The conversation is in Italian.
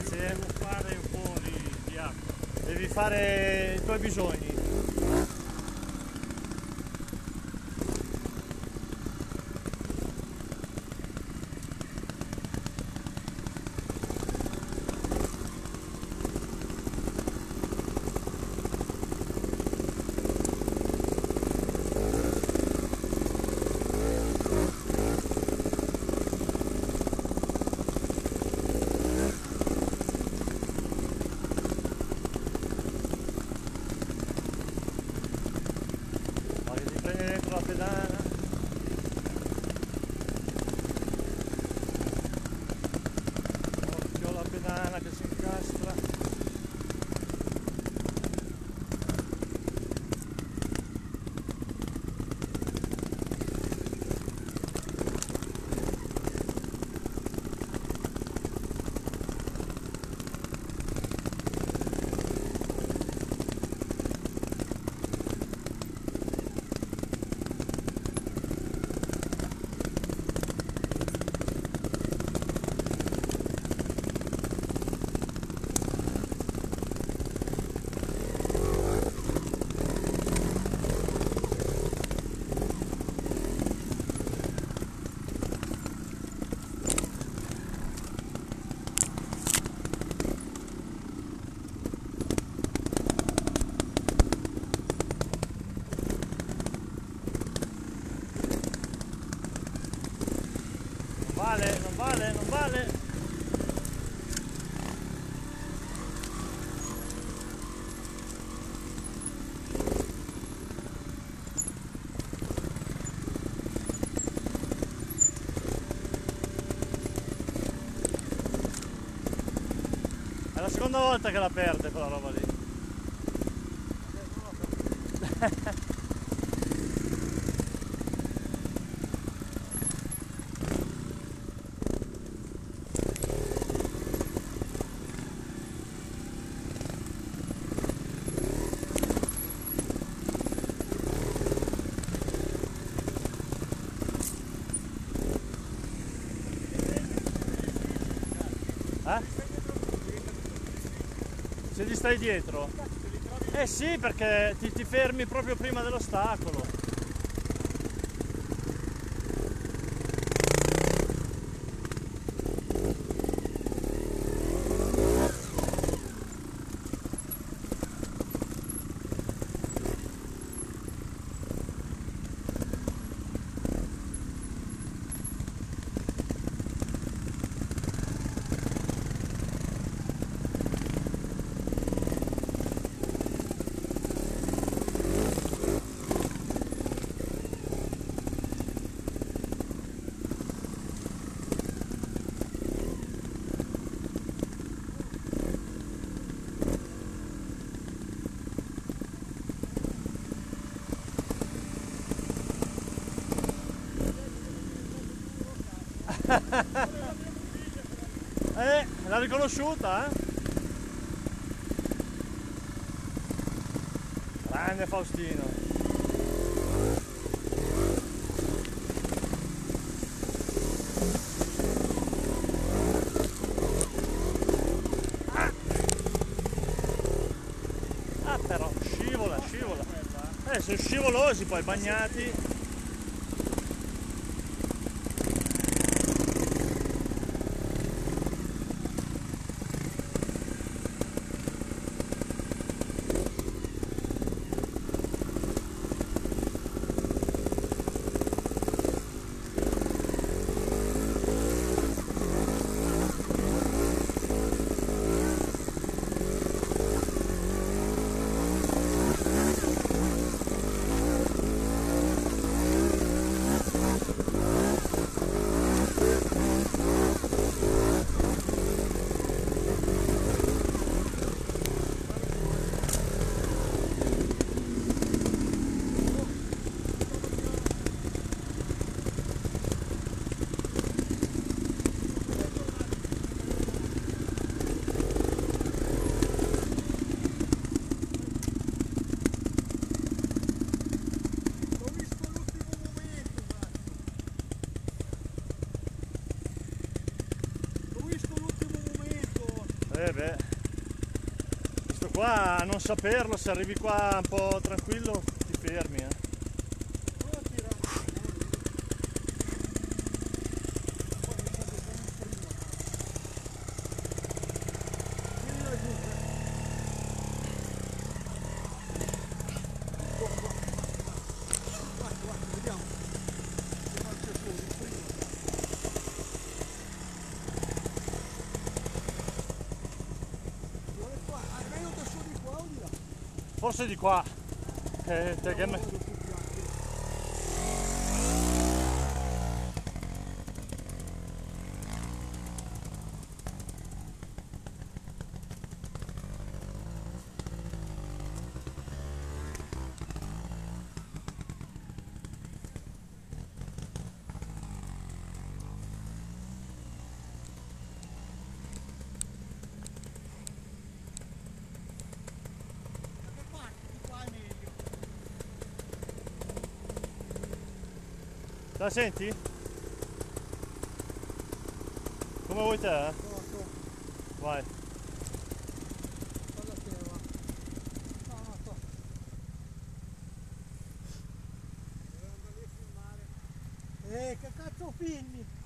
Ma se devo fare un po' di acqua. Devi fare i tuoi bisogni. Non vale. È la seconda volta che la perde quella roba lì. Se gli stai dietro? Eh sì, perché ti fermi proprio prima dell'ostacolo. L'ha riconosciuta, eh? Grande Faustino. Ah, però scivola. Sono scivolosi poi, bagnati. beh, questo qua a non saperlo, se arrivi qua un po' tranquillo ti fermi, eh. Forse di qua, che me... La senti? Come vuoi te? No, no. Vai. Guarda te, va. No, no, no. Dovevo andare a filmare. Che cazzo filmi?